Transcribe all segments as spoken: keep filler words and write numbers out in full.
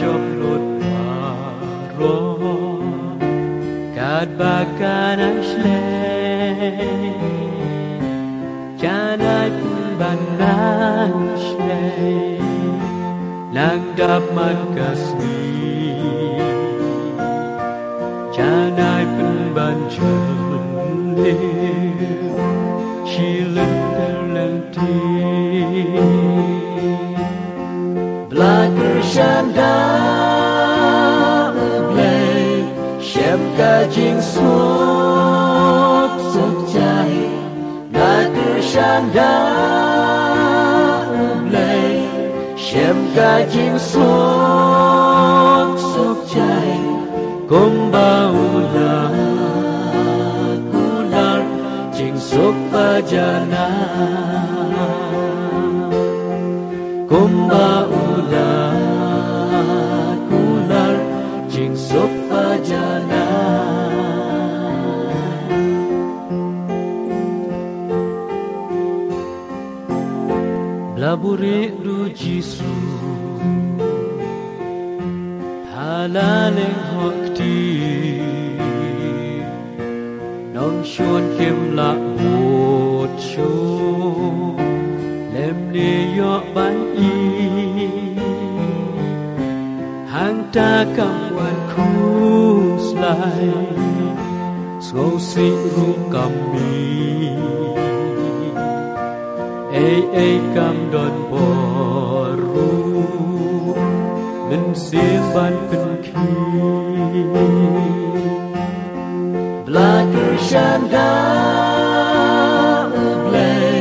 جملة مرة كاد بكانش لي كانت بنانش لي لقد مكسني كانت بنبنشلني شلنتلنتي Shanda ublay shem kajing sok sokjai natur shanda ublay shem kajing sok sokjai kumbaula kular jing sok pajana kumbaula Sok pajana Blabure rujisu Halaleng hokti Nong shon kem lak bot sho Lem ne yok ban i Hang takam Kuslai so siru kami, ei ei kam don boru mensipan penki Blaker shanda ublay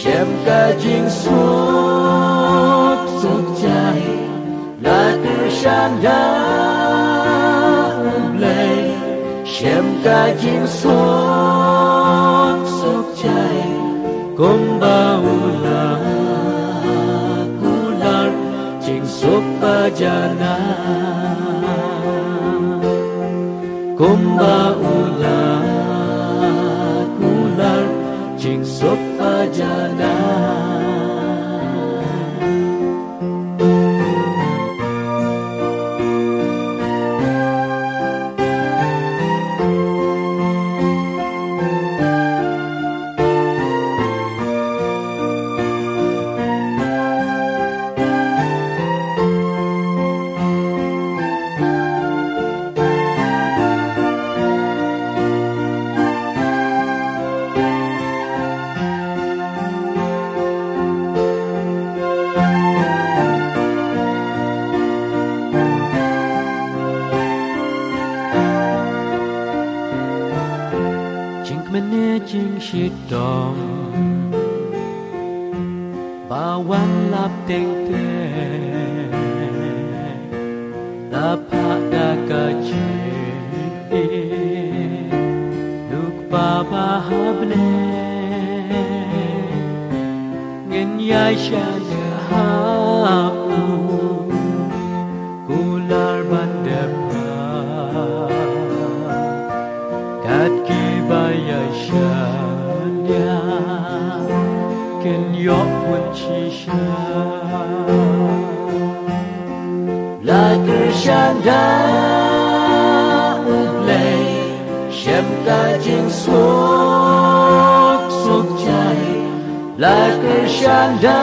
shem kajing sok sok jai Blaker shanda Shem kajim sok sok jai kumbaula kular jing sok pajana kumbaula kular jing sok pajana Dom bawang lap teng teng dapat dakaje duk baba habne ngin ya shaya hamu kular bandapna kat ki bayasha Blacker shanda ublay shem kajing sok sok jai Blacker shanda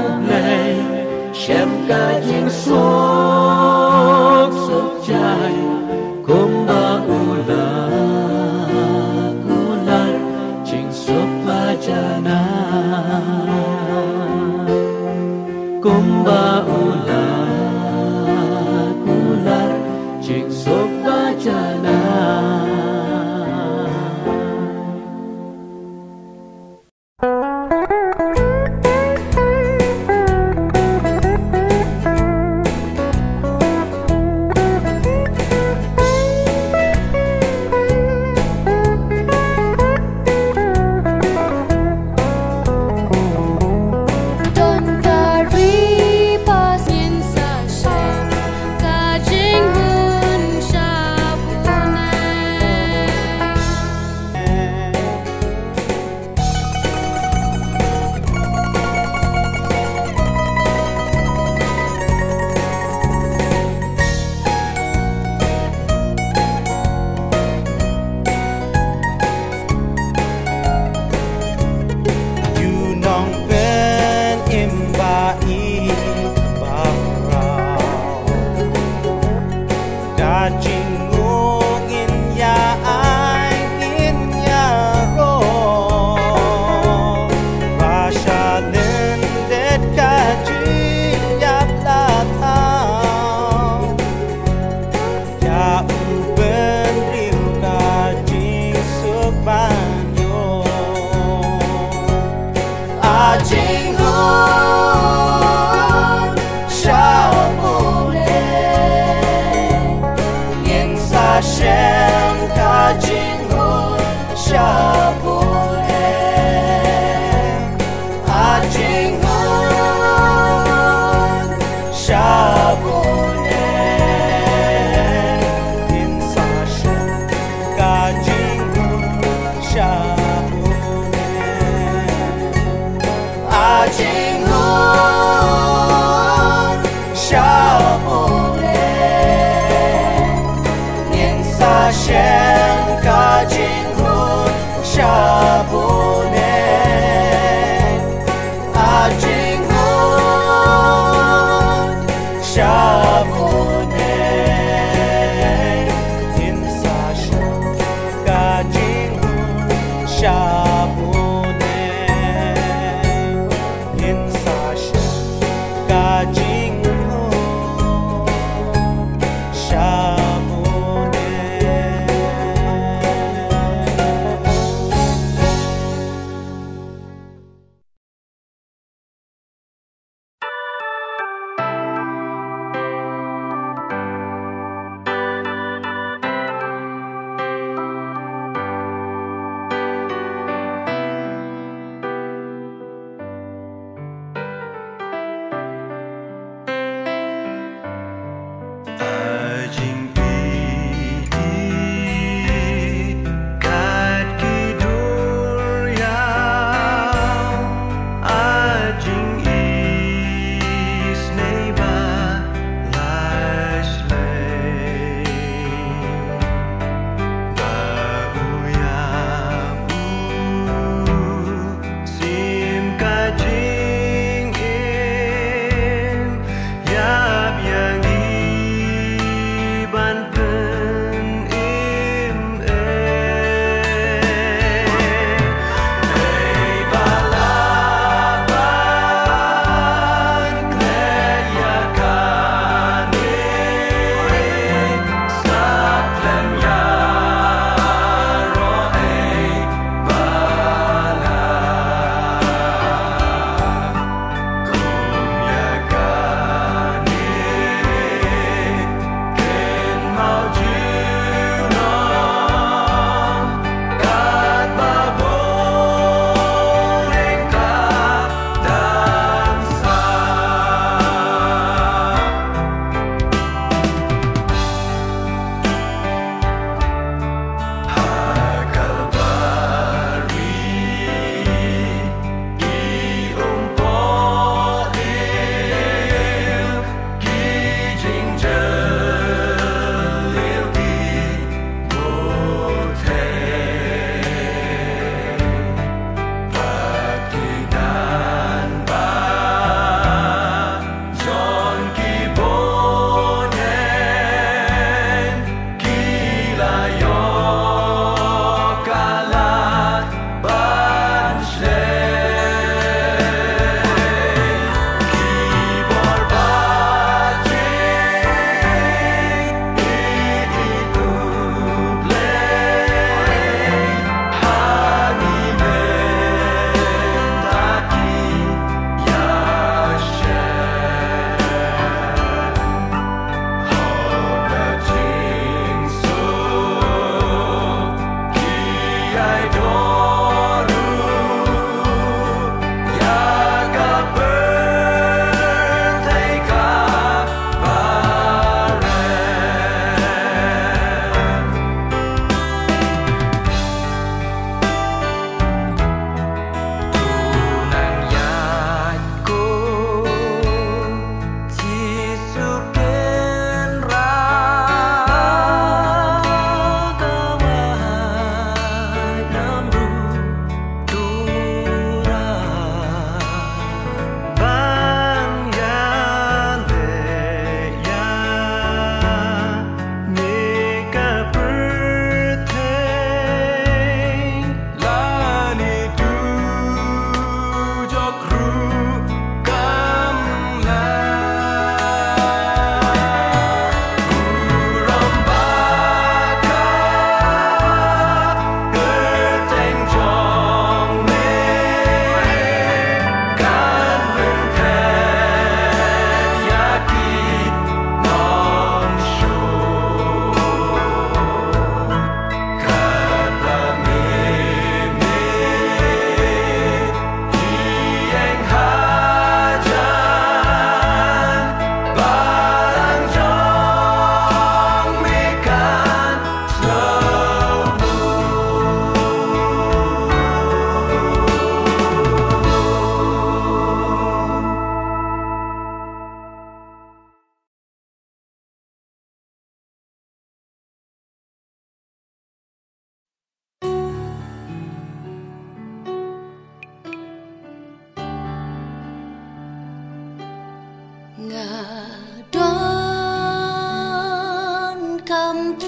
ublay shem kajing sok sok jai kumbaula kular jing sok pajana kumbaula kular jing sok pajana Jing Hun Sha Bu Ne.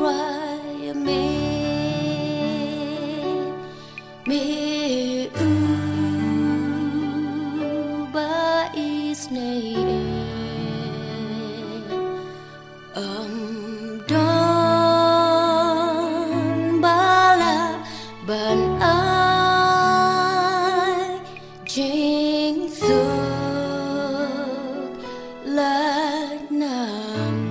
try me, me uba isnei, um don bala ban I jing suk lak nam.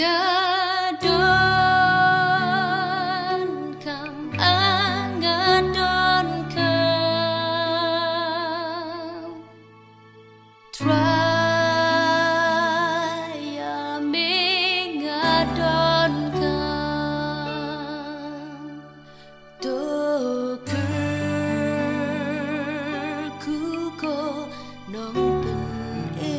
Ngadon kam ang ngadon kam try me ngadon kam tuker ku ko nong pen e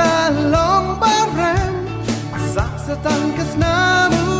Kalong bareng sak setang kesnamu.